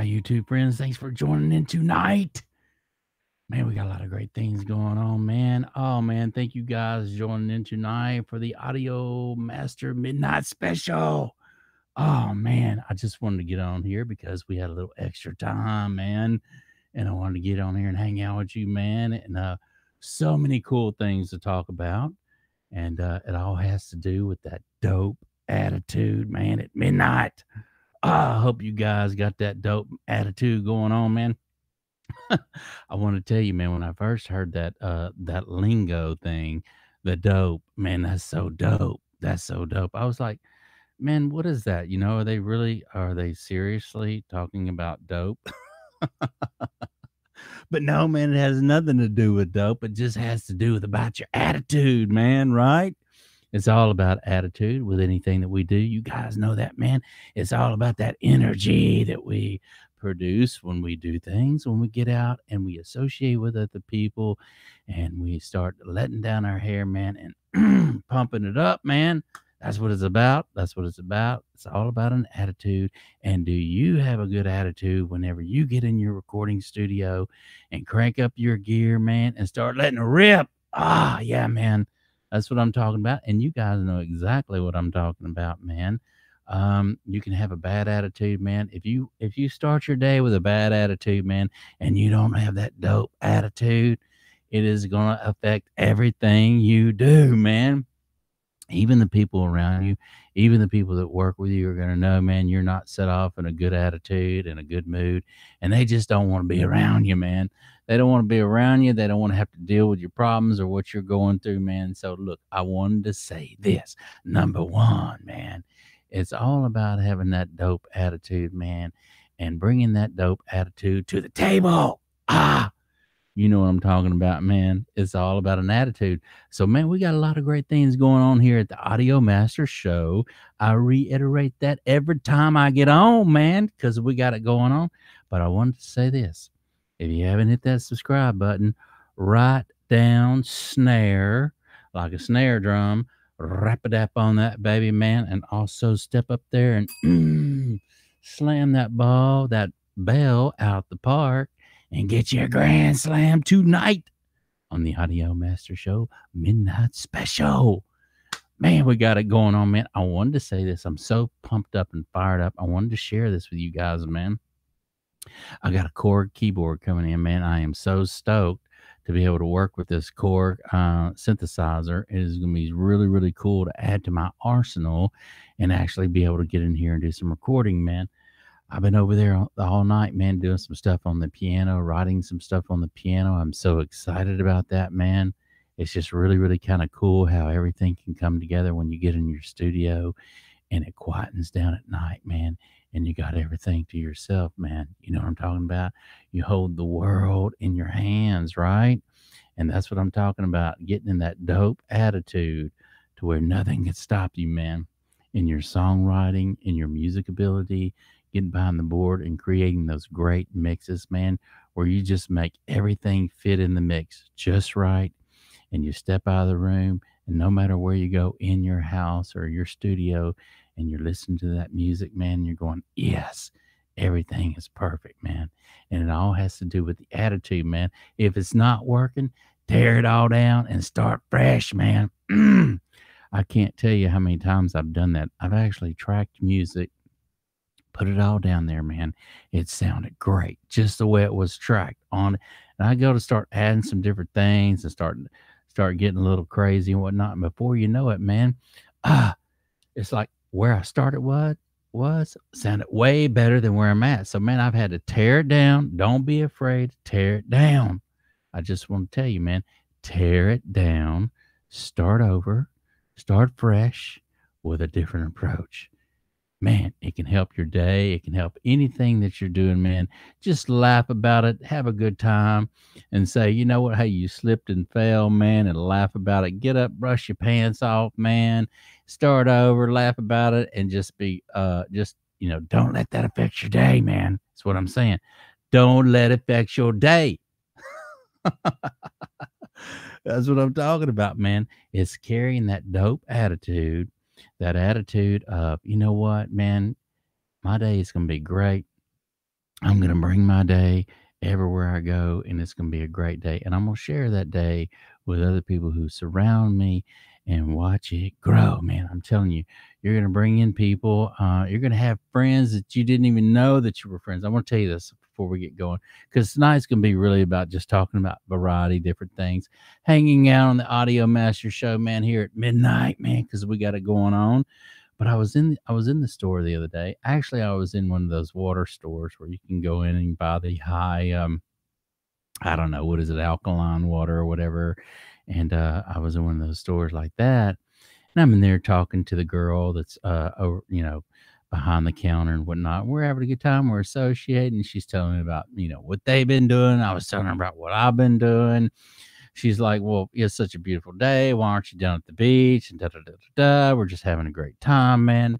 Hi, YouTube friends. Thanks for joining in tonight. Man, we got a lot of great things going on, man. Oh, man, thank you guys joining in tonight for the Audio Master Midnight Special. Oh, man, I just wanted to get on here because we had a little extra time, man. And I wanted to get on here and hang out with you, man. And so many cool things to talk about. And it all has to do with that dope attitude, man, at midnight. I hope you guys got that dope attitude going on, man. I want to tell you, man, when I first heard that that lingo thing, the dope, man, that's so dope. That's so dope. I was like, man, what is that? You know, are they seriously talking about dope? But no, man, it has nothing to do with dope. It just has to do with about your attitude, man, right? It's all about attitude with anything that we do. You guys know that, man. It's all about that energy that we produce when we do things, when we get out and we associate with other people and we start letting down our hair, man, and pumping it up, man. That's what it's about. That's what it's about. It's all about an attitude. And do you have a good attitude whenever you get in your recording studio and crank up your gear, man, and start letting it rip? Ah, yeah, man. That's what I'm talking about. And you guys know exactly what I'm talking about, man. You can have a bad attitude, man. If you start your day with a bad attitude, man, and you don't have that dope attitude, it is going to affect everything you do, man. Even the people around you, even the people that work with you are going to know, man, you're not set off in a good attitude and a good mood, and they just don't want to be around you, man. They don't want to be around you. They don't want to have to deal with your problems or what you're going through, man. So, look, I wanted to say this. Number one, man, it's all about having that dope attitude, man, and bringing that dope attitude to the table. Ah, you know what I'm talking about, man. It's all about an attitude. So, man, we got a lot of great things going on here at the Audio Master Show. I reiterate that every time I get on, man, because we got it going on. But I wanted to say this. If you haven't hit that subscribe button, right down snare, like a snare drum, rap-a-dap on that baby, man, and also step up there and slam that ball, that bell out the park. And get your grand slam tonight on the Audio Master Show Midnight Special. Man, we got it going on, man. I wanted to say this. I'm so pumped up and fired up. I wanted to share this with you guys, man. I got a Korg keyboard coming in, man. I am so stoked to be able to work with this Korg synthesizer. It is going to be really, really cool to add to my arsenal and actually be able to get in here and do some recording, man. I've been over there all night, man, doing some stuff on the piano, writing some stuff on the piano. I'm so excited about that, man. It's just really, really kind of cool how everything can come together when you get in your studio and it quietens down at night, man, and you got everything to yourself, man. You know what I'm talking about? You hold the world in your hands, right? And that's what I'm talking about, getting in that dope attitude to where nothing can stop you, man, in your songwriting, in your music ability, getting behind the board and creating those great mixes, man, where you just make everything fit in the mix just right, and you step out of the room, and no matter where you go in your house or your studio, and you're listening to that music, man, you're going, yes, everything is perfect, man. And it all has to do with the attitude, man. If it's not working, tear it all down and start fresh, man. I can't tell you how many times I've done that. I've actually tracked music, put it all down there, man. It sounded great, just the way it was tracked on. And I go to start adding some different things and start getting a little crazy and whatnot. And before you know it, man, it's like where I started was sounded way better than where I'm at. So, man, I've had to tear it down. Don't be afraid to tear it down. I just want to tell you, man, tear it down, start over, start fresh with a different approach. Man, it can help your day. It can help anything that you're doing, man. Just laugh about it. Have a good time and say, you know what? Hey, you slipped and fell, man, and laugh about it. Get up, brush your pants off, man. Start over, laugh about it, and just be, you know, don't let that affect your day, man. That's what I'm saying. Don't let it affect your day. That's what I'm talking about, man. It's carrying that dope attitude. That attitude of, you know what, man, my day is going to be great. I'm going to bring my day everywhere I go, and it's going to be a great day. And I'm going to share that day with other people who surround me and watch it grow. Man, I'm telling you, you're going to bring in people. You're going to have friends that you didn't even know that you were friends. I want to tell you this before we get going, because tonight's going to be really about just talking about variety, different things, hanging out on the Audio Master show, man, here at midnight, man, because we got it going on. But I was in the store the other day. Actually, I was in one of those water stores where you can go in and buy the high, I don't know, what is it, alkaline water or whatever. And I was in one of those stores like that. And I'm in there talking to the girl that's, over, you know, behind the counter and whatnot. We're having a good time. We're associating. She's telling me about, you know, what they've been doing. I was telling her about what I've been doing. She's like, well, it's such a beautiful day. Why aren't you down at the beach? And da-da-da-da-da. We're just having a great time, man.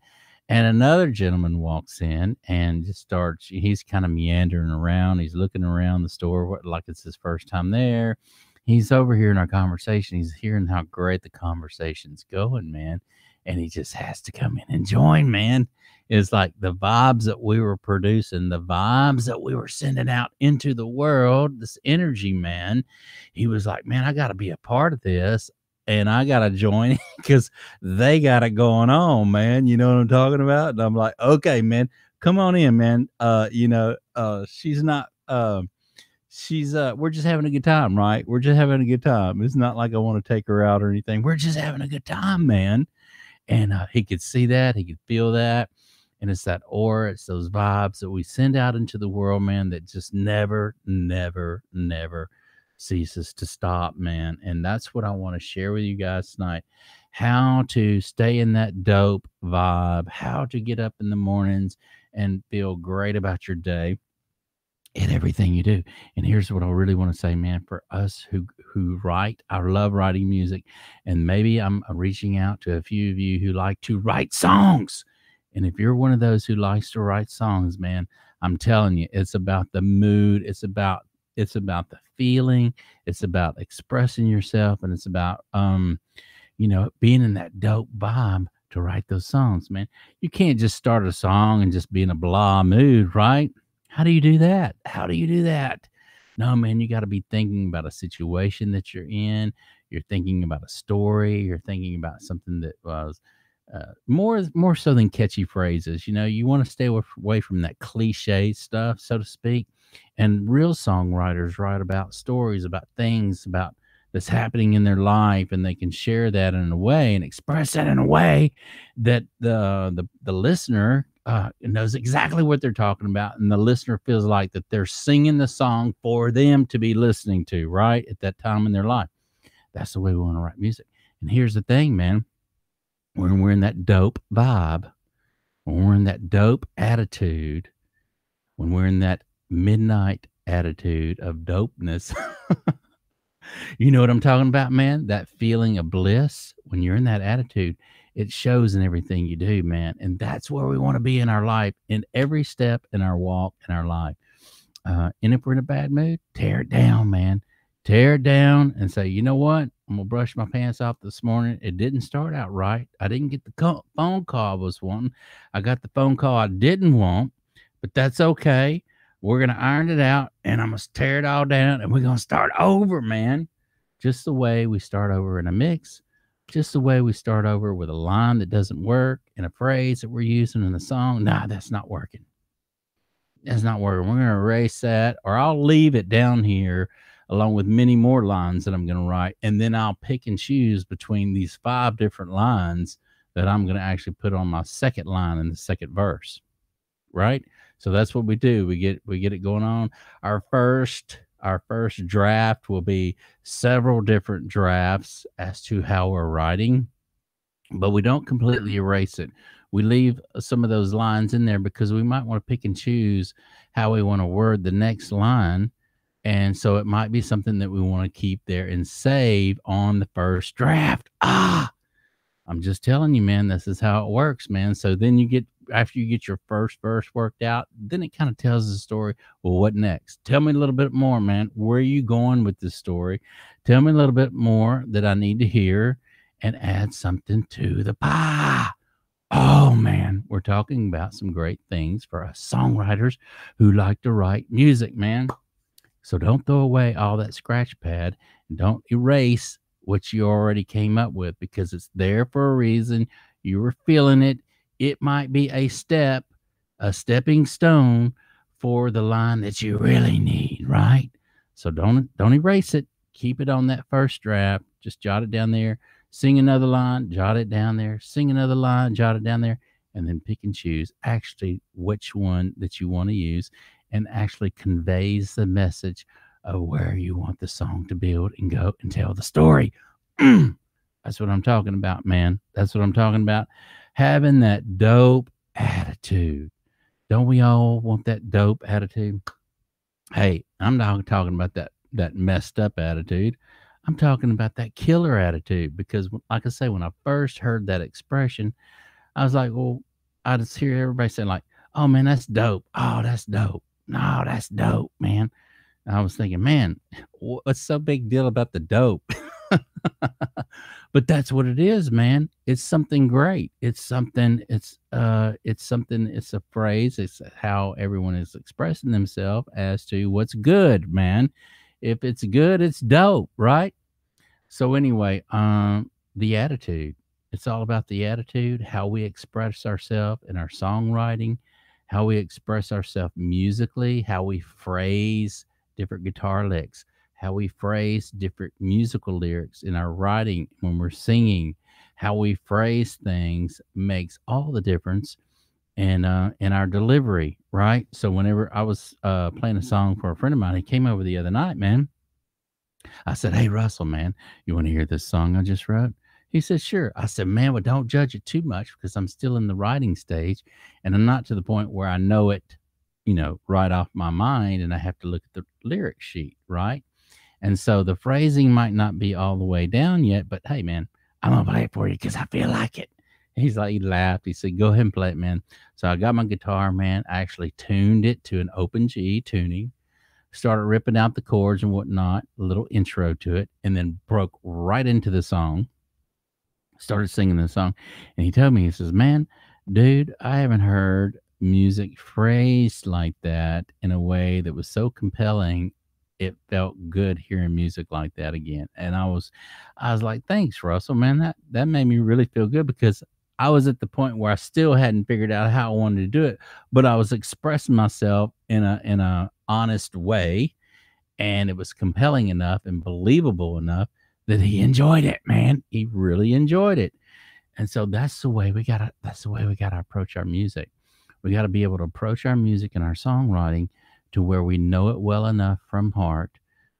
And another gentleman walks in and just starts, he's kind of meandering around. He's looking around the store like it's his first time there. He's overhearing our conversation. He's hearing how great the conversation's going, man. And he just has to come in and join, man. It's like the vibes that we were producing, the vibes that we were sending out into the world, this energy, man. He was like, man, I got to be a part of this, and I got to join because they got it going on, man. You know what I'm talking about? And I'm like, okay, man, come on in, man. You know, she's not, we're just having a good time, right? We're just having a good time. It's not like I want to take her out or anything. We're just having a good time, man. And he could see that. He could feel that. And it's that aura. It's those vibes that we send out into the world, man, that just never, never, never ceases to stop, man. And that's what I want to share with you guys tonight. How to stay in that dope vibe. How to get up in the mornings and feel great about your day and everything you do. And here's what I really want to say, man, for us who write, I love writing music. And maybe I'm reaching out to a few of you who like to write songs. And if you're one of those who likes to write songs, man, I'm telling you, it's about the mood. It's about the feeling. It's about expressing yourself. And it's about, you know, being in that dope vibe to write those songs, man. You can't just start a song and just be in a blah mood, right? How do you do that? How do you do that? No, man, you got to be thinking about a situation that you're in. You're thinking about a story. You're thinking about something that was more so than catchy phrases. You know, you want to stay away from that cliche stuff, so to speak. And real songwriters write about stories, about things, about that's happening in their life, and they can share that in a way and express that in a way that the listener knows exactly what they're talking about, and the listener feels like that they're singing the song for them to be listening to right at that time in their life. That's the way we want to write music. And here's the thing, man, when we're in that dope vibe, when we're in that dope attitude, when we're in that midnight attitude of dopeness, you know what I'm talking about, man? That feeling of bliss, when you're in that attitude, it shows in everything you do, man. And that's where we want to be in our life, in every step, in our walk, in our life. And if we're in a bad mood, tear it down, man. Tear it down and say, you know what? I'm going to brush my pants off this morning. It didn't start out right. I didn't get the phone call I was wanting. I got the phone call I didn't want, but that's okay. We're going to iron it out, and I'm going to tear it all down, and we're going to start over, man. Just the way we start over in a mix, just the way we start over with a line that doesn't work and a phrase that we're using in the song. Nah, that's not working. That's not working. We're going to erase that, or I'll leave it down here along with many more lines that I'm going to write, and then I'll pick and choose between these 5 different lines that I'm going to actually put on my second line in the second verse, right? So that's what we do. We get it going on. Our first draft will be several different drafts as to how we're writing, but we don't completely erase it. We leave some of those lines in there because we might want to pick and choose how we want to word the next line. And so it might be something that we want to keep there and save on the first draft. I'm just telling you, man, this is how it works, man. So then you get, after you get your first verse worked out, then it kind of tells the story. Well, what next? Tell me a little bit more, man. Where are you going with this story? Tell me a little bit more that I need to hear, and add something to the pie. Oh, man, we're talking about some great things for us songwriters who like to write music, man. So don't throw away all that scratch pad and don't erase what you already came up with, because it's there for a reason. You were feeling it. It might be a step, a stepping stone for the line that you really need, right? So don't erase it. Keep it on that first draft. Just jot it down there. Sing another line, jot it down there. Sing another line, jot it down there. And then pick and choose actually which one that you want to use and actually conveys the message of where you want the song to build and go and tell the story. That's what I'm talking about, man. That's what I'm talking about. Having that dope attitude. Don't we all want that dope attitude? Hey, I'm not talking about that messed up attitude. I'm talking about that killer attitude, because like I say, when I first heard that expression, I was like, well, I just hear everybody saying like, oh man, that's dope. Oh, that's dope. No, that's dope, man. And I was thinking, man, what's so big deal about the dope? But that's what it is, man. It's something great. It's something, it's something, it's a phrase. It's how everyone is expressing themselves as to what's good, man. If it's good, it's dope, right? So anyway, the attitude. It's all about the attitude, how we express ourselves in our songwriting, how we express ourselves musically, how we phrase different guitar licks, how we phrase different musical lyrics in our writing when we're singing, how we phrase things makes all the difference in our delivery, right? So whenever I was playing a song for a friend of mine, he came over the other night, man. I said, hey, Russell, man, you want to hear this song I just wrote? He said, sure. I said, man, well, don't judge it too much, because I'm still in the writing stage and I'm not to the point where I know it, you know, right off my mind, and I have to look at the lyric sheet, right? And so the phrasing might not be all the way down yet, but hey, man, I'm going to play it for you because I feel like it. He's like, he laughed. He said, go ahead and play it, man. So I got my guitar, man. I actually tuned it to an open G tuning, started ripping out the chords and whatnot, a little intro to it, and then broke right into the song, started singing the song. And he told me, he says, man, dude, I haven't heard music phrased like that in a way that was so compelling. It felt good hearing music like that again. And I was like, thanks, Russell, man. That made me really feel good, because I was at the point where I still hadn't figured out how I wanted to do it, but I was expressing myself in a honest way, and it was compelling enough and believable enough that he enjoyed it, man. He really enjoyed it. And so that's the way we gotta approach our music. We gotta be able to approach our music and our songwriting to where we know it well enough from heart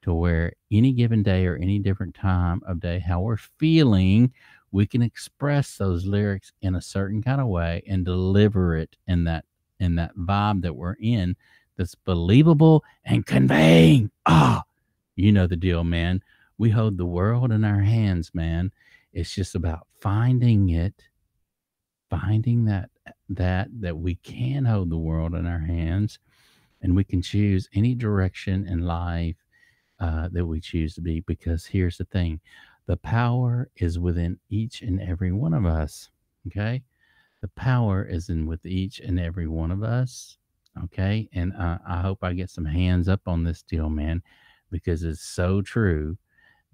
to where any given day or any different time of day, how we're feeling, we can express those lyrics in a certain kind of way and deliver it in that vibe that we're in, that's believable and conveying. Ah, you know the deal, man. We hold the world in our hands, man. It's just about finding it, finding that we can hold the world in our hands. And we can choose any direction in life that we choose to be, because here's the thing. The power is within each and every one of us, okay? The power is with each and every one of us, okay? And I hope I get some hands up on this deal, man, because it's so true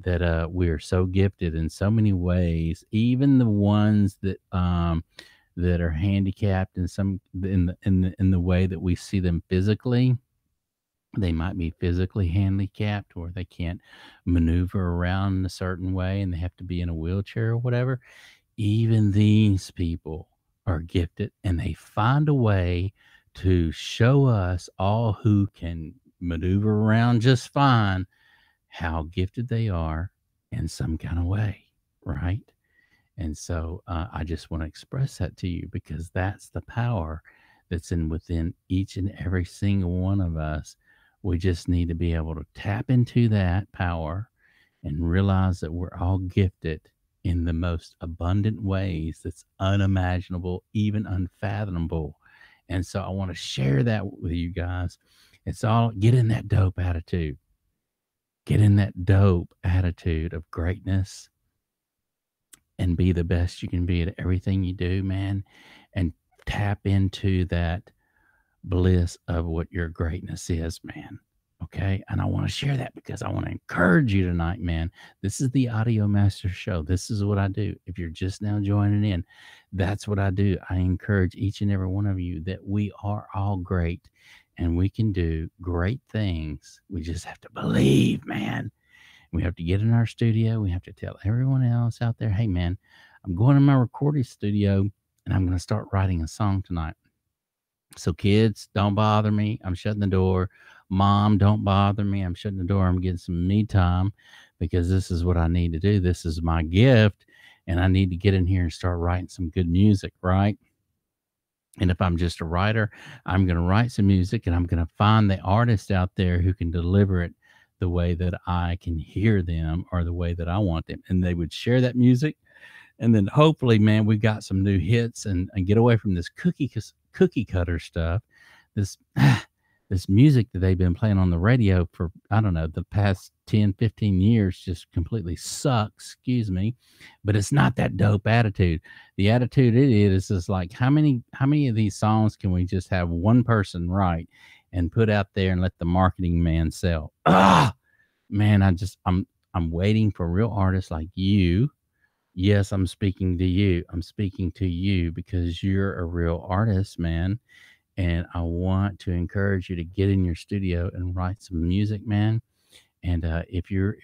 that we're so gifted in so many ways, even the ones that are handicapped in the way that we see them physically. They might be physically handicapped, or they can't maneuver around in a certain way and they have to be in a wheelchair or whatever. Even these people are gifted, and they find a way to show us all who can maneuver around just fine how gifted they are in some kind of way, right? And so I just want to express that to you, because that's the power that's within each and every single one of us. We just need to be able to tap into that power and realize that we're all gifted in the most abundant ways that's unimaginable, even unfathomable. And so I want to share that with you guys. It's all, get in that dope attitude. Get in that dope attitude of greatness. and be the best you can be at everything you do, man, and tap into that bliss of what your greatness is, man. Okay. And I want to share that because I want to encourage you tonight, man. This is the Audio Master Show. This is what I do. If you're just now joining in, that's what I do. I encourage each and every one of you that we are all great and we can do great things. We just have to believe, man. We have to get in our studio. We have to tell everyone else out there, hey, man, I'm going to my recording studio and I'm going to start writing a song tonight. So kids, don't bother me. I'm shutting the door. Mom, don't bother me. I'm shutting the door. I'm getting some me time because this is what I need to do. This is my gift. And I need to get in here and start writing some good music, right? And if I'm just a writer, I'm going to write some music and I'm going to find the artist out there who can deliver it the way that I can hear them or the way that I want them. And they would share that music. And then hopefully, man, we've got some new hits and get away from this cookie cutter stuff. This music that they've been playing on the radio for, I don't know, the past 10, 15 years just completely sucks, excuse me, but it's not that dope attitude. The attitude it is like, how many of these songs can we just have one person write and put out there and let the marketing man sell? Ah, man, I'm waiting for real artists like you. Yes, I'm speaking to you. I'm speaking to you because you're a real artist, man. And I want to encourage you to get in your studio and write some music, man. And if you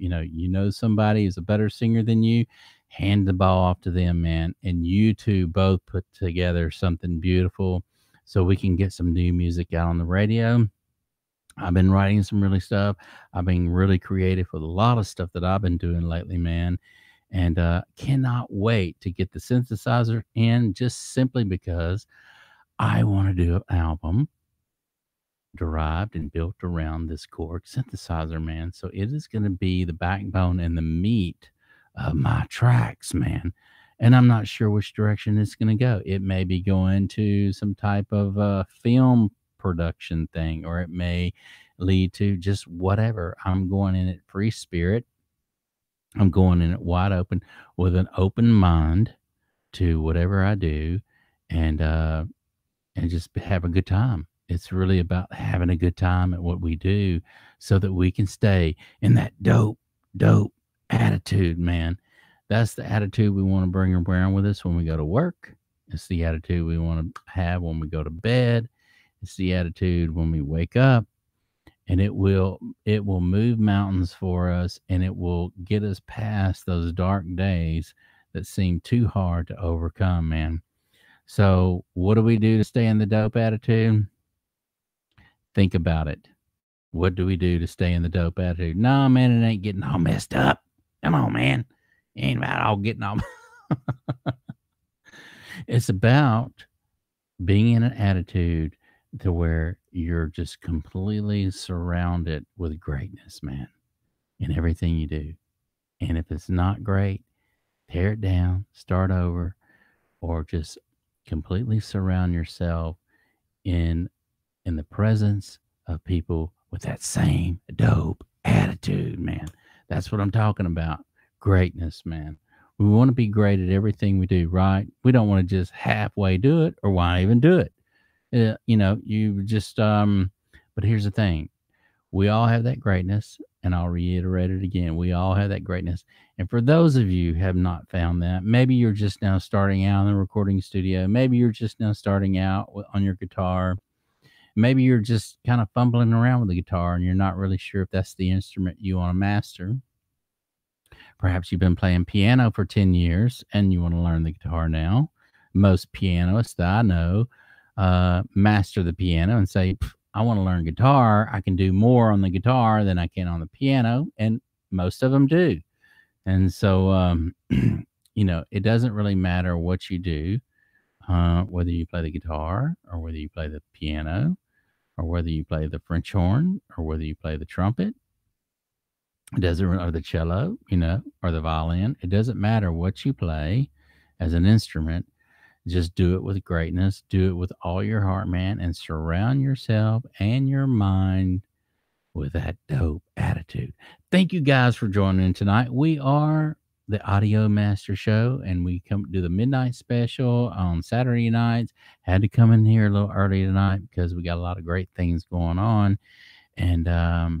know somebody who's a better singer than you, hand the ball off to them, man. And you two both put together something beautiful so we can get some new music out on the radio. I've been writing some really stuff. I've been really creative with a lot of stuff that I've been doing lately, man. And cannot wait to get the synthesizer in just simply because I want to do an album derived and built around this Korg synthesizer, man. So it is going to be the backbone and the meat of my tracks, man. And I'm not sure which direction it's going to go. It may be going to some type of film production thing, or it may lead to just whatever. I'm going in it free spirit. I'm going in it wide open with an open mind to whatever I do. And just have a good time. It's really about having a good time at what we do so that we can stay in that dope attitude, man. That's the attitude we want to bring around with us when we go to work. It's the attitude we want to have when we go to bed. It's the attitude when we wake up. And it will move mountains for us, and it will get us past those dark days that seem too hard to overcome, man. So what do we do to stay in the dope attitude? Think about it. What do we do to stay in the dope attitude? Nah, man, it ain't getting all messed up. Come on, man. It ain't about all getting all... It's about being in an attitude to where you're just completely surrounded with greatness, man, in everything you do. And if it's not great, tear it down, start over, or just completely surround yourself in the presence of people with that same dope attitude, man. That's what I'm talking about. Greatness, man. We want to be great at everything we do, right? We don't want to just halfway do it, or why even do it? But here's the thing. We all have that greatness, and I'll reiterate it again. We all have that greatness. And for those of you who have not found that, maybe you're just now starting out in the recording studio. Maybe you're just now starting out on your guitar. Maybe you're just kind of fumbling around with the guitar, and you're not really sure if that's the instrument you want to master. Perhaps you've been playing piano for 10 years, and you want to learn the guitar now. Most pianists that I know master the piano and say, I want to learn guitar. I can do more on the guitar than I can on the piano. And most of them do. And so, it doesn't really matter what you do, whether you play the guitar or whether you play the piano or whether you play the French horn or whether you play the trumpet. It doesn't, or the cello, or the violin. It doesn't matter what you play as an instrument. Just do it with greatness. Do it with all your heart, man, and surround yourself and your mind with that dope attitude. Thank you guys for joining in tonight. We are the Audio Master show, and we come do the midnight special on Saturday nights. Had to come in here a little early tonight because we got a lot of great things going on, and a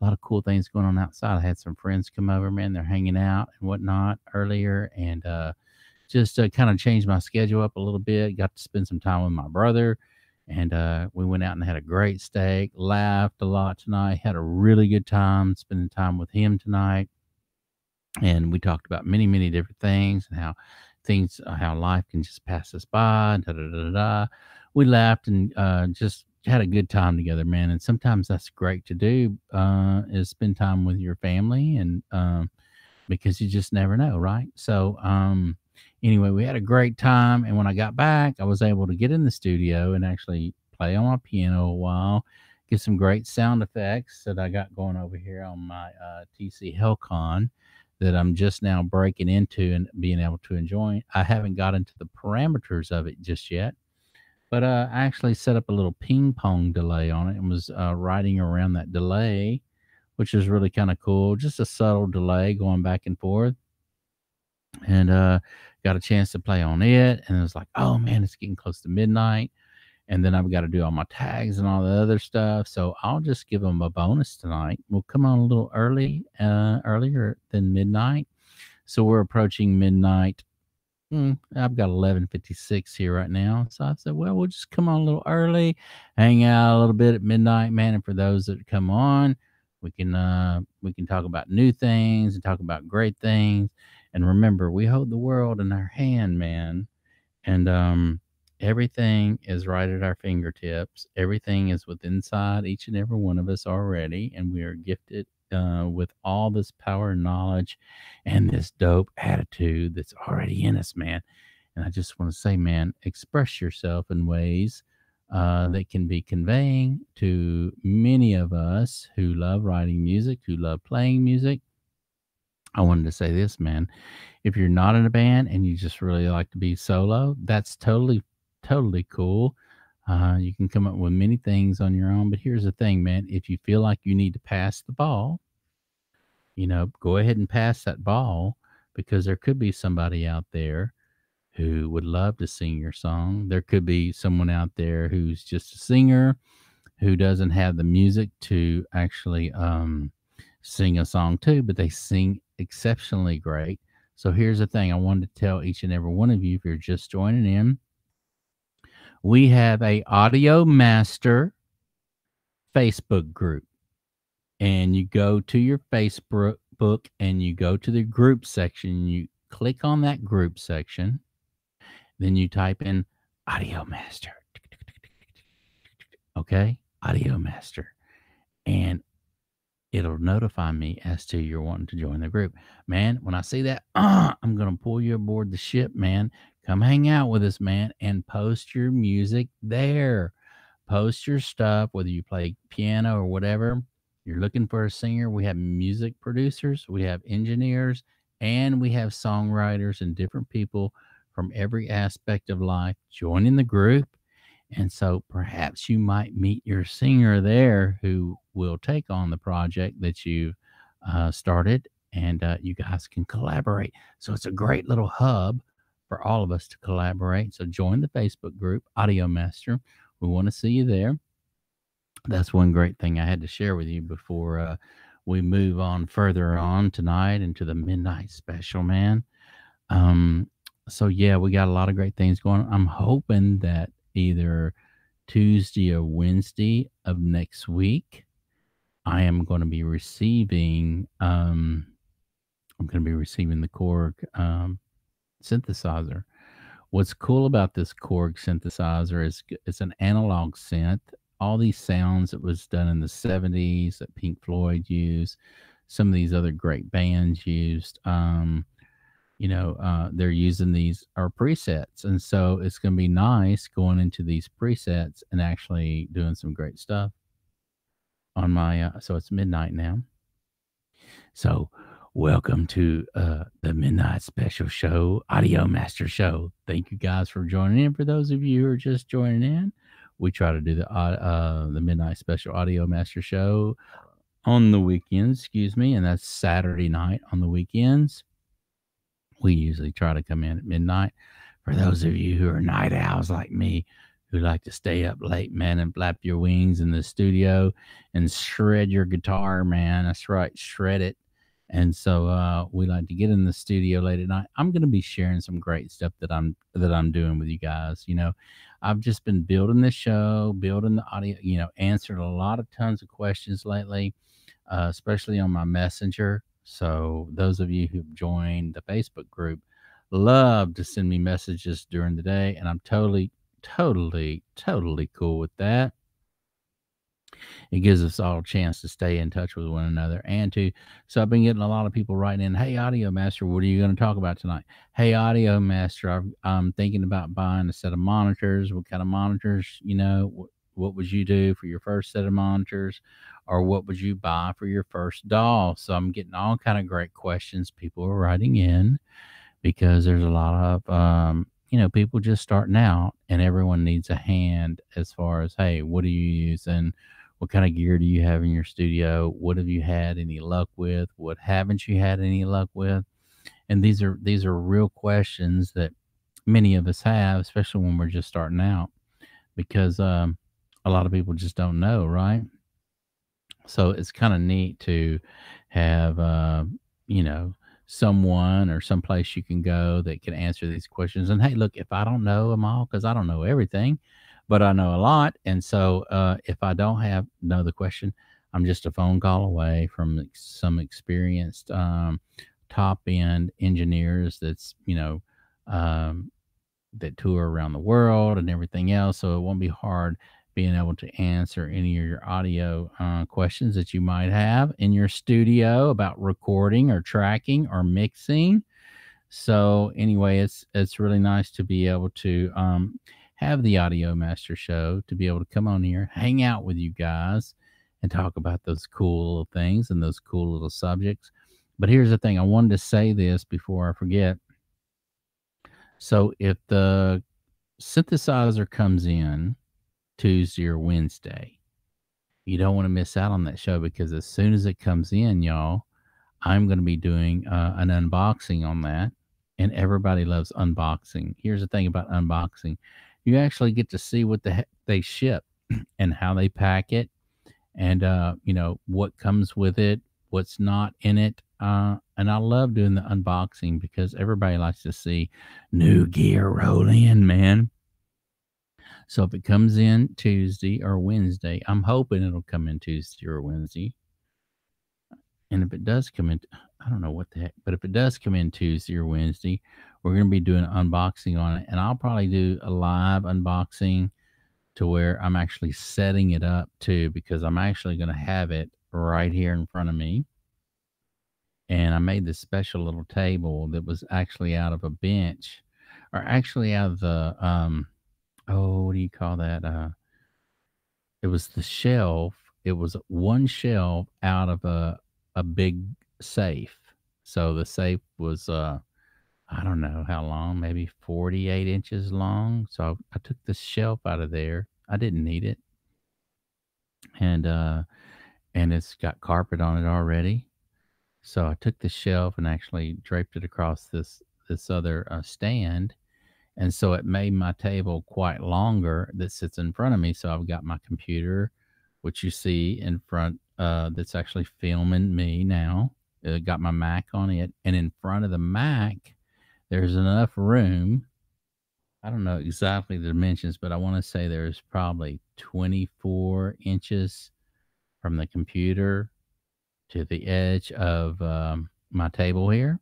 lot of cool things going on outside. I had some friends come over, man. They're hanging out and whatnot earlier, and just kind of changed my schedule up a little bit. Got to spend some time with my brother, and we went out and had a great steak, laughed a lot tonight, had a really good time spending time with him tonight. And we talked about many, many different things and how things, how life can just pass us by. Da, da, da, da, da. We laughed and just had a good time together, man. And sometimes that's great to do, is spend time with your family, and because you just never know, right? So anyway, we had a great time. And when I got back, I was able to get in the studio and actually play on my piano a while, get some great sound effects that I got going over here on my TC Helicon, that I'm just now breaking into and being able to enjoy. I haven't got into the parameters of it just yet, but I actually set up a little ping pong delay on it and was riding around that delay, which is really kind of cool. Just a subtle delay going back and forth, and got a chance to play on it. And it was like, oh man, it's getting close to midnight. And then I've got to do all my tags and all the other stuff. So I'll just give them a bonus tonight. We'll come on a little early, earlier than midnight. So we're approaching midnight. I've got 11:56 here right now. So I said, well, we'll just come on a little early, hang out a little bit at midnight, man. And for those that come on, we can talk about new things and talk about great things. And remember, we hold the world in our hand, man. And, everything is right at our fingertips. Everything is within inside each and every one of us already. And we are gifted with all this power and knowledge and this dope attitude that's already in us, man. And I just want to say, man, express yourself in ways that can be conveying to many of us who love writing music, who love playing music. I wanted to say this, man. If you're not in a band and you just really like to be solo, that's totally cool. You can come up with many things on your own, but here's the thing, man. If you feel like you need to pass the ball, you know, go ahead and pass that ball, because there could be somebody out there who would love to sing your song. There could be someone out there who's just a singer who doesn't have the music to actually sing a song too, but they sing exceptionally great. So here's the thing I wanted to tell each and every one of you, if you're just joining in, we have a Audio Master Facebook group, and you go to your Facebook and you go to the group section. You click on that group section, then you type in Audio Master. Okay, Audio Master, and it'll notify me as to you're wanting to join the group, man. When I see that, I'm gonna pull you aboard the ship, man. Come hang out with us, man, and post your music there. Post your stuff, whether you play piano or whatever. You're looking for a singer. We have music producers, we have engineers, and we have songwriters and different people from every aspect of life joining the group. And so perhaps you might meet your singer there who will take on the project that you've started, and you guys can collaborate. So it's a great little hub for all of us to collaborate. So join the Facebook group, Audio Master. We want to see you there. That's one great thing I had to share with you before we move on further on tonight into the midnight special, man. So yeah, we got a lot of great things going on. I'm hoping that either Tuesday or Wednesday of next week, I am going to be receiving, I'm going to be receiving the Korg, synthesizer. What's cool about this Korg synthesizer is it's an analog synth. All these sounds that was done in the 70s that Pink Floyd used, some of these other great bands used, you know, they're using these are presets. And so it's going to be nice going into these presets and actually doing some great stuff on my, so it's midnight now. So welcome to the Midnight Special Show, Audio Master Show. Thank you guys for joining in. For those of you who are just joining in, we try to do the Midnight Special Audio Master Show on the weekends, excuse me, and that's Saturday night on the weekends. we usually try to come in at midnight. For those of you who are night owls like me, who like to stay up late, man, and flap your wings in the studio and shred your guitar, man. That's right, shred it. And so we like to get in the studio late at night. I'm going to be sharing some great stuff that I'm doing with you guys. You know, I've just been building the show, building the audio, you know, answered a lot of tons of questions lately, especially on my messenger. So those of you who've joined the Facebook group love to send me messages during the day. And I'm totally cool with that. It gives us all a chance to stay in touch with one another and to, so I've been getting a lot of people writing in, hey, Audio Master, what are you going to talk about tonight? Hey, Audio Master, I'm thinking about buying a set of monitors. What kind of monitors, you know, what would you do for your first set of monitors, or what would you buy for your first doll? So I'm getting all kind of great questions. People are writing in because there's a lot of, you know, people just starting out and everyone needs a hand as far as, hey, what are you using? What kind of gear do you have in your studio? What have you had any luck with? What haven't you had any luck with? And these are real questions that many of us have, especially when we're just starting out, because a lot of people just don't know, right? So it's kind of neat to have, you know, someone or someplace you can go that can answer these questions. And hey, look, if I don't know them all, because I don't know everything, but I know a lot. And so if I don't know the question, I'm just a phone call away from some experienced top-end engineers that's, you know, that tour around the world and everything else. So it won't be hard being able to answer any of your audio questions that you might have in your studio about recording or tracking or mixing. So anyway, it's really nice to be able to have the Audio Master show, to be able to come on here, hang out with you guys, and talk about those cool little things and those cool little subjects. But here's the thing. I wanted to say this before I forget. So if the synthesizer comes in Tuesday or Wednesday, you don't want to miss out on that show, because as soon as it comes in, y'all, I'm going to be doing an unboxing on that. And everybody loves unboxing. Here's the thing about unboxing. You actually get to see what the heck they ship and how they pack it, and you know, what comes with it, what's not in it. And I love doing the unboxing because everybody likes to see new gear roll in, man. So if it comes in Tuesday or Wednesday, I'm hoping it'll come in Tuesday or Wednesday. And if it does come in, I don't know what the heck, but if it does come in Tuesday or Wednesday, we're going to be doing an unboxing on it. And I'll probably do a live unboxing to where I'm actually setting it up too, because I'm actually going to have it right here in front of me. And I made this special little table that was actually out of a bench, or actually out of the, oh, what do you call that? It was the shelf. It was one shelf out of a big safe. So the safe was, I don't know how long, maybe 48 inches long. So I took the shelf out of there. I didn't need it. And it's got carpet on it already. So I took the shelf and actually draped it across this other stand. And so it made my table quite longer that sits in front of me. So I've got my computer, which you see in front, that's actually filming me now. Got my Mac on it, and in front of the Mac there's enough room. I don't know exactly the dimensions, but I want to say there's probably 24 inches from the computer to the edge of my table here,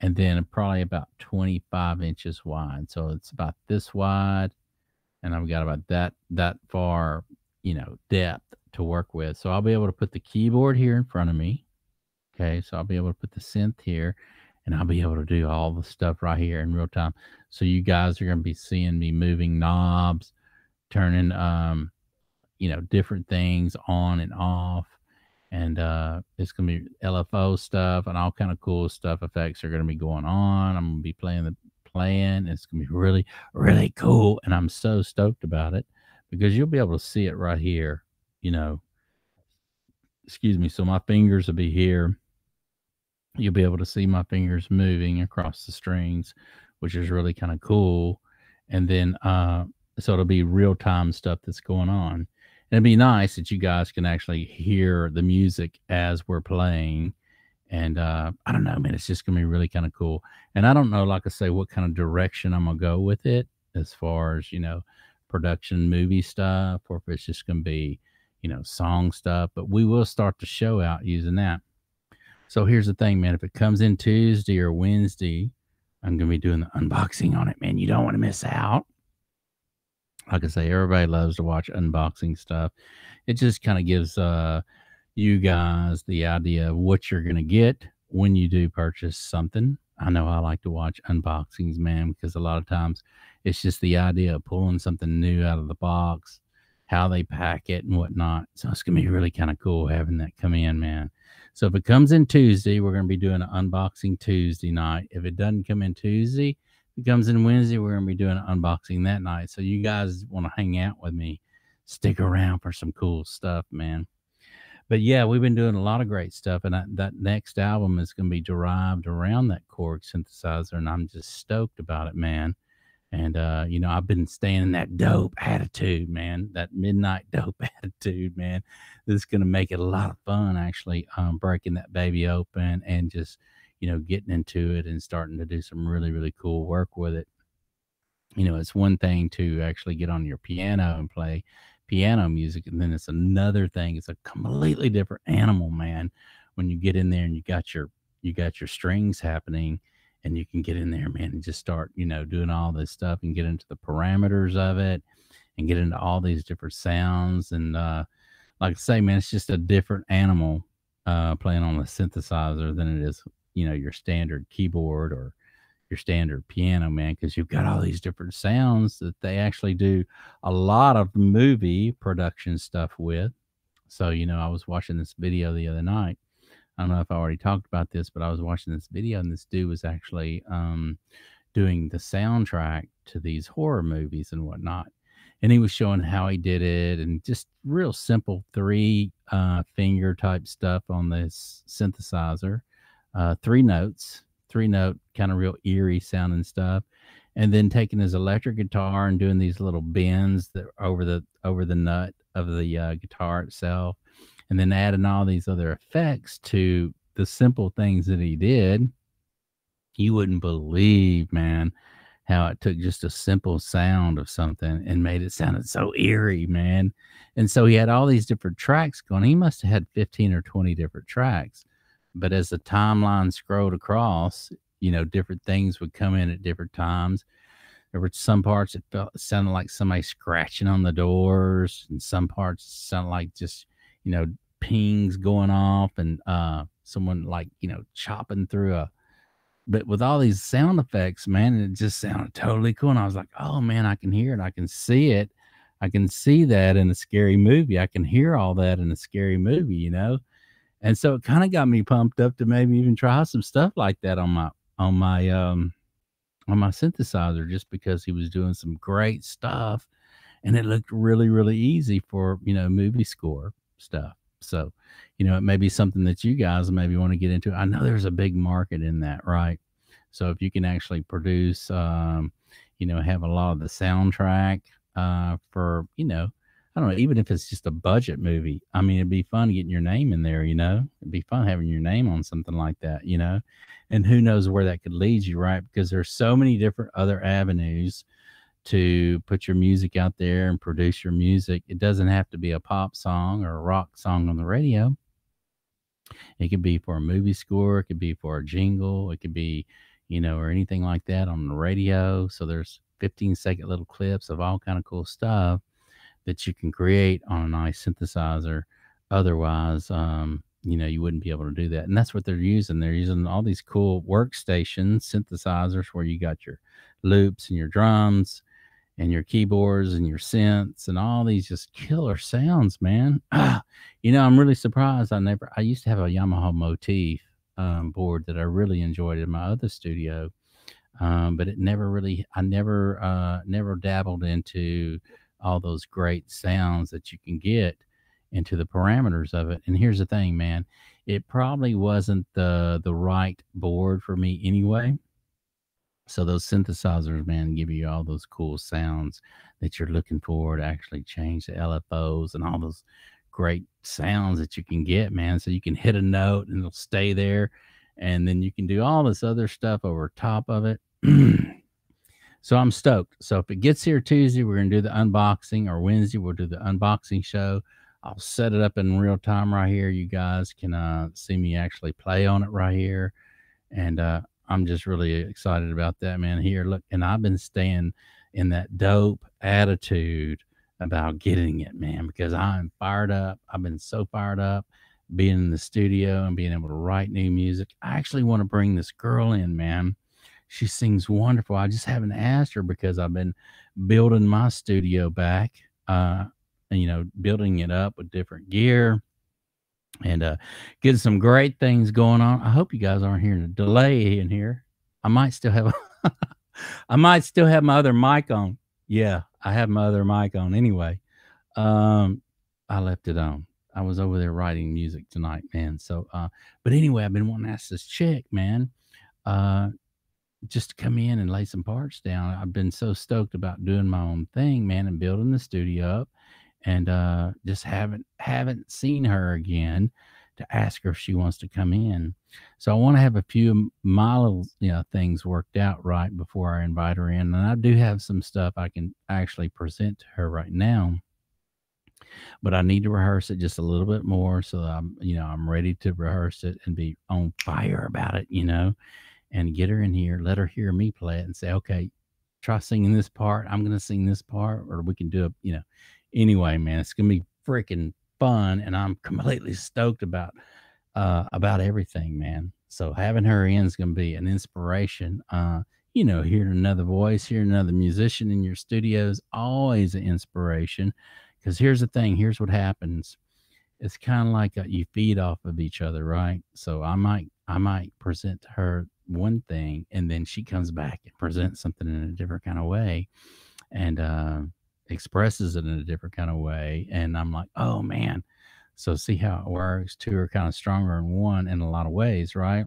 and then probably about 25 inches wide. So it's about this wide, and I've got about that far, you know, depth to work with. So I'll be able to put the keyboard here in front of me. Okay, so I'll be able to put the synth here, and I'll be able to do all the stuff right here in real time. So you guys are going to be seeing me moving knobs, turning, you know, different things on and off, and it's going to be LFO stuff and all kind of cool stuff. Effects are going to be going on. I'm going to be playing. It's going to be really, really cool, and I'm so stoked about it because you'll be able to see it right here. You know, excuse me. So my fingers will be here, you'll be able to see my fingers moving across the strings, which is really kind of cool. And then, so it'll be real-time stuff that's going on. And it'd be nice that you guys can actually hear the music as we're playing. And I don't know, man, it's just going to be really kind of cool. And I don't know, like I say, what kind of direction I'm going to go with it as far as, you know, production movie stuff, or if it's just going to be, you know, song stuff. But we will start the show out using that. So here's the thing, man. If it comes in Tuesday or Wednesday, I'm going to be doing the unboxing on it, man. You don't want to miss out. Like I say, everybody loves to watch unboxing stuff. It just kind of gives you guys the idea of what you're going to get when you do purchase something. I know I like to watch unboxings, man, because a lot of times it's just the idea of pulling something new out of the box, how they pack it and whatnot. So it's going to be really kind of cool having that come in, man. So if it comes in Tuesday, we're going to be doing an unboxing Tuesday night. If it doesn't come in Tuesday, it comes in Wednesday, we're going to be doing an unboxing that night. So you guys want to hang out with me, stick around for some cool stuff, man. But yeah, we've been doing a lot of great stuff. And that next album is going to be derived around that Korg synthesizer. And I'm just stoked about it, man. And, you know, I've been staying in that dope attitude, man, that midnight dope attitude, man. This is going to make it a lot of fun, actually, breaking that baby open and just, you know, getting into it and starting to do some really, really cool work with it. You know, it's one thing to actually get on your piano and play piano music, and then it's another thing. It's a completely different animal, man, when you get in there and you got your strings happening, and you can get in there, man, and just start, you know, doing all this stuff and get into the parameters of it and get into all these different sounds. And like I say, man, it's just a different animal playing on a synthesizer than it is, you know, your standard keyboard or your standard piano, man, because you've got all these different sounds that they actually do a lot of movie production stuff with. So, you know, I was watching this video the other night. I don't know if I already talked about this, but I was watching this video, and this dude was actually doing the soundtrack to these horror movies and whatnot. And he was showing how he did it, and just real simple three-finger type stuff on this synthesizer, three note, kind of real eerie sounding stuff, and then taking his electric guitar and doing these little bends that over the nut of the guitar itself, and then adding all these other effects to the simple things that he did. You wouldn't believe, man, how it took just a simple sound of something and made it sound so eerie, man. And so he had all these different tracks going. He must have had 15 or 20 different tracks. But as the timeline scrolled across, you know, different things would come in at different times. There were some parts that sounded like somebody scratching on the doors, and some parts sounded like just, you know, pings going off and someone, like, you know, chopping through a, but with all these sound effects, man, it just sounded totally cool. And I was like, oh man, I can hear it. I can see it. I can see that in a scary movie. I can hear all that in a scary movie, you know? And so it kind of got me pumped up to maybe even try some stuff like that on my synthesizer, just because he was doing some great stuff and it looked really, really easy for, you know, movie score stuff. So, you know, it may be something that you guys maybe want to get into. I know there's a big market in that, right? So if you can actually produce, you know, have a lot of the soundtrack for, you know, I don't know, even if it's just a budget movie. I mean, it'd be fun getting your name in there, you know? It'd be fun having your name on something like that, you know? And who knows where that could lead you, right? Because there's so many different other avenues to put your music out there and produce your music. It doesn't have to be a pop song or a rock song on the radio. It could be for a movie score. It could be for a jingle. It could be, you know, or anything like that on the radio. So there's 15-second little clips of all kind of cool stuff that you can create on a nice synthesizer. Otherwise, you know, you wouldn't be able to do that. And that's what they're using. They're using all these cool workstation synthesizers where you got your loops and your drums and your keyboards and your synths and all these just killer sounds, man. You know, I'm really surprised. I used to have a Yamaha Motif board that I really enjoyed in my other studio. But it never really, I never dabbled into all those great sounds that you can get and to the parameters of it. And here's the thing, man, it probably wasn't the right board for me anyway. So those synthesizers, man, give you all those cool sounds that you're looking for, to actually change the LFOs and all those great sounds that you can get, man. So you can hit a note and it'll stay there, and then you can do all this other stuff over top of it. So I'm stoked. So if it gets here Tuesday, we're going to do the unboxing, or Wednesday we'll do the unboxing show. I'll set it up in real time right here. You guys can see me actually play on it right here. And I'm just really excited about that, man. Here, look, and I've been staying in that dope attitude about getting it, man, because I'm fired up. I've been so fired up being in the studio and being able to write new music. I actually want to bring this girl in, man. She sings wonderful. I just haven't asked her because I've been building my studio back, and, you know, building it up with different gear and getting some great things going on. I hope you guys aren't hearing a delay in here. I might still have I might still have my other mic on. Yeah, I have my other mic on anyway. I left it on. I was over there writing music tonight, man. So but anyway, I've been wanting to ask this chick, man, just to come in and lay some parts down. I've been so stoked about doing my own thing, man, and building the studio up. And just haven't seen her again to ask her if she wants to come in. So I want to have a few models, you know, things worked out right before I invite her in. And I do have some stuff I can actually present to her right now, but I need to rehearse it just a little bit more, so that I'm, you know, I'm ready to rehearse it and be on fire about it, you know, and get her in here, let her hear me play it, and say, okay, try singing this part. I'm gonna sing this part, or we can do a, you know. Anyway, man, it's going to be freaking fun, and I'm completely stoked about everything, man. So having her in is going to be an inspiration. You know, hearing another voice, hearing another musician in your studio is always an inspiration, because here's the thing. Here's what happens. It's kind of like you feed off of each other, right? So I might present to her one thing, and then she comes back and presents something in a different kind of way, and expresses it in a different kind of way, and I'm like, oh man, so see how it works. Two are kind of stronger in one in a lot of ways, right?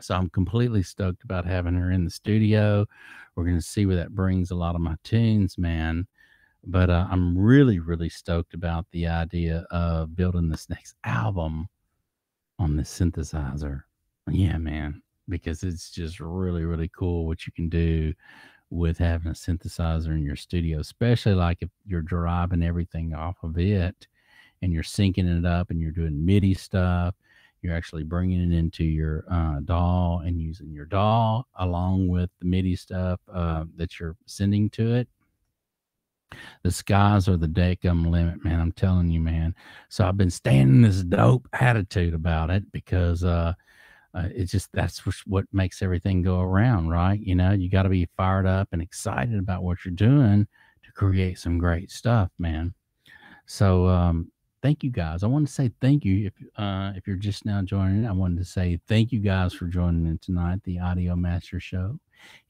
So I'm completely stoked about having her in the studio. We're going to see where that brings a lot of my tunes, man, but I'm really stoked about the idea of building this next album on this synthesizer. Yeah, man, because it's just really cool what you can do with having a synthesizer in your studio, especially like if you're deriving everything off of it and you're syncing it up and you're doing MIDI stuff. You're actually bringing it into your DAW and using your DAW along with the MIDI stuff that you're sending to it. The skies are the daggum limit, man. I'm telling you, man. So I've been staying in this dope attitude about it, because it's just, that's what makes everything go around, right? You know, you got to be fired up and excited about what you're doing to create some great stuff, man. So thank you guys. I want to say thank you. If you're just now joining, I wanted to say thank you guys for joining in tonight, the Audio Master Show.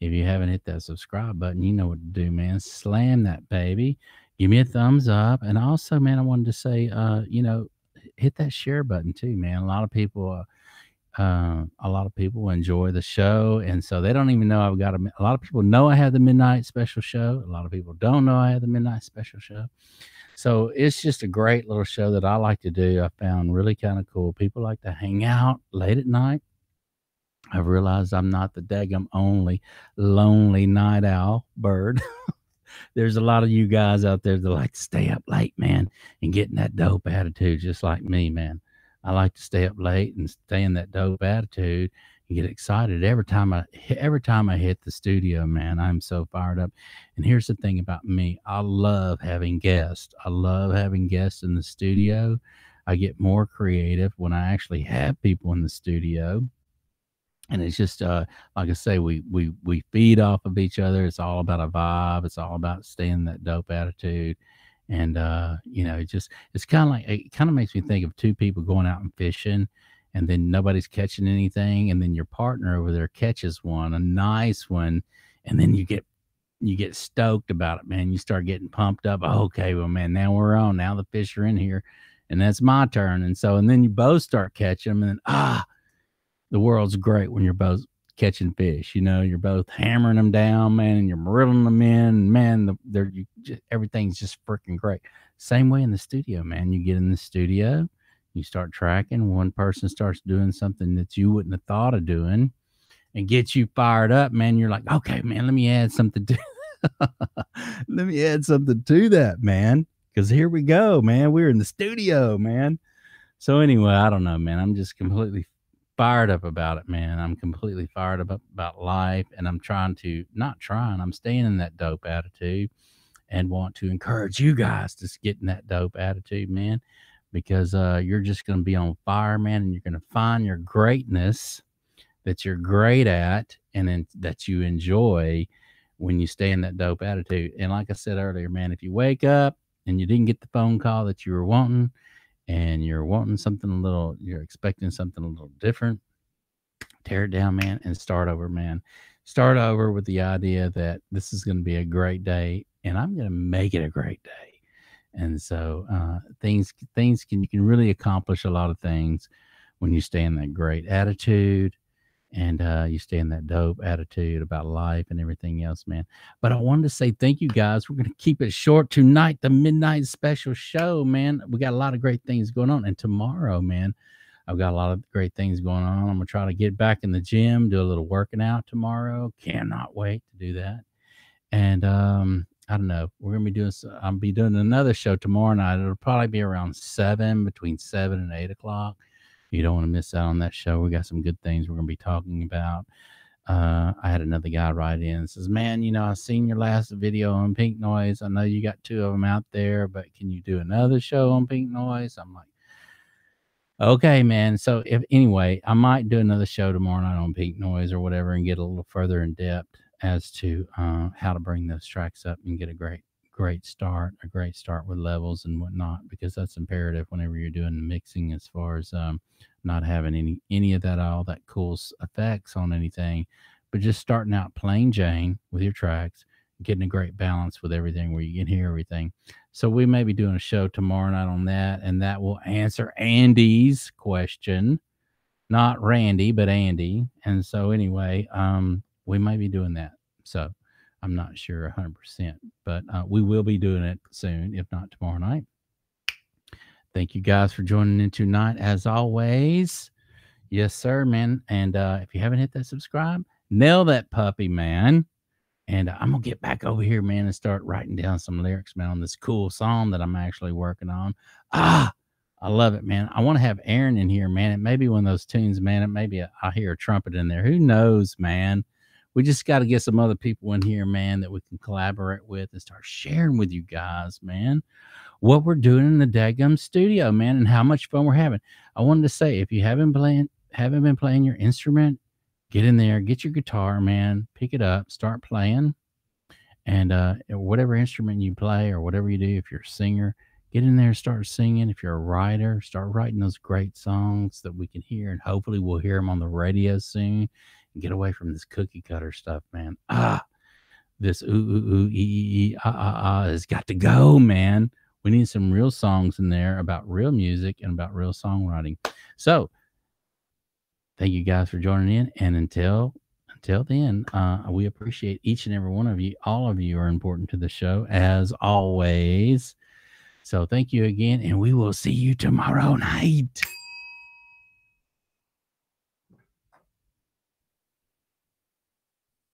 If you haven't hit that subscribe button, you know what to do, man. Slam that baby. Give me a thumbs up. And also, man, I wanted to say, you know, hit that share button too, man. A lot of people a lot of people enjoy the show, and so they don't even know I've got a lot of people know I have the midnight special show. A lot of people don't know I have the midnight special show. So it's just a great little show that I like to do. I found really kind of cool. People like to hang out late at night. I've realized I'm not the daggum only lonely night owl bird. There's a lot of you guys out there that like to stay up late, man, and getting that dope attitude just like me, man. I like to stay up late and stay in that dope attitude and get excited every time I hit the studio, man. I'm so fired up. And here's the thing about me. I love having guests. I love having guests in the studio. I get more creative when I actually have people in the studio. And it's just, like I say, we feed off of each other. It's all about a vibe. It's all about staying in that dope attitude. And, you know, it's kind of like, it kind of makes me think of two people going out and fishing, and then nobody's catching anything. And then your partner over there catches one, a nice one. And then you get you get stoked about it, man. You start getting pumped up. Okay, well, man, now we're on. Now the fish are in here, and that's my turn. And so, and then you both start catching them, and then, the world's great when you're both catching fish. You know, you're both hammering them down, man, and you're reeling them in, and man, everything's just freaking great. Same way in the studio, man. You get in the studio, you start tracking. One person starts doing something that you wouldn't have thought of doing, and gets you fired up, man. You're like, okay, man, let me add something to let me add something to that, man, because here we go, man. We're in the studio, man. So anyway, I don't know, man. I'm just completely fired up about it, man. I'm completely fired up about life, and I'm I'm staying in that dope attitude, and want to encourage you guys to get in that dope attitude, man, because you're just going to be on fire, man, and you're going to find your greatness that you're great at, and then that you enjoy when you stay in that dope attitude. And like I said earlier, man, if you wake up and you didn't get the phone call that you were wanting, and you're wanting something a little, you're expecting something a little different, tear it down, man, and start over, man. Start over with the idea that this is going to be a great day, and I'm going to make it a great day. And so you can really accomplish a lot of things when you stay in that great attitude. And you stay in that dope attitude about life and everything else, man. But I wanted to say thank you, guys. We're going to keep it short tonight, the midnight special show, man. We got a lot of great things going on. And tomorrow, man, I've got a lot of great things going on. I'm going to try to get back in the gym, do a little working out tomorrow. Cannot wait to do that. And I don't know. We're going to be doing, I'll be doing another show tomorrow night. It'll probably be around 7, between 7 and 8 o'clock. You don't want to miss out on that show. We got some good things we're going to be talking about. I had another guy write in and says, man, you know, I seen your last video on Pink Noise. I know you got 2 of them out there, but can you do another show on Pink Noise? I'm like, okay, man. So anyway, I might do another show tomorrow night on Pink Noise or whatever, and get a little further in depth as to how to bring those tracks up and get a great start with levels and whatnot, because that's imperative whenever you're doing the mixing, as far as not having any of that, all that cool effects on anything, but just starting out plain Jane with your tracks, getting a great balance with everything where you can hear everything. So we may be doing a show tomorrow night on that, and that will answer Andy's question, not Randy, but Andy. And so anyway, we may be doing that. So I'm not sure 100%, but we will be doing it soon, if not tomorrow night. Thank you guys for joining in tonight, as always. Yes, sir, man. And if you haven't hit that subscribe, nail that puppy, man. And I'm going to get back over here, man, and start writing down some lyrics, man, on this cool song that I'm actually working on. I love it, man. I want to have Aaron in here, man. It may be one of those tunes, man. It may be I hear a trumpet in there. Who knows, man? We just got to get some other people in here, man, that we can collaborate with and start sharing with you guys, man, what we're doing in the daggum studio, man, and how much fun we're having. I wanted to say, if you haven't been playing your instrument, get in there, get your guitar, man, pick it up, start playing. And whatever instrument you play or whatever you do, if you're a singer, get in there and start singing. If you're a writer, start writing those great songs that we can hear, and hopefully we'll hear them on the radio soon. Get away from this cookie cutter stuff, man. This has got to go, man. We need some real songs in there about real music and about real songwriting. So thank you guys for joining in, and until then, we appreciate each and every one of you. All of you are important to the show, as always. So thank you again, and we will see you tomorrow night.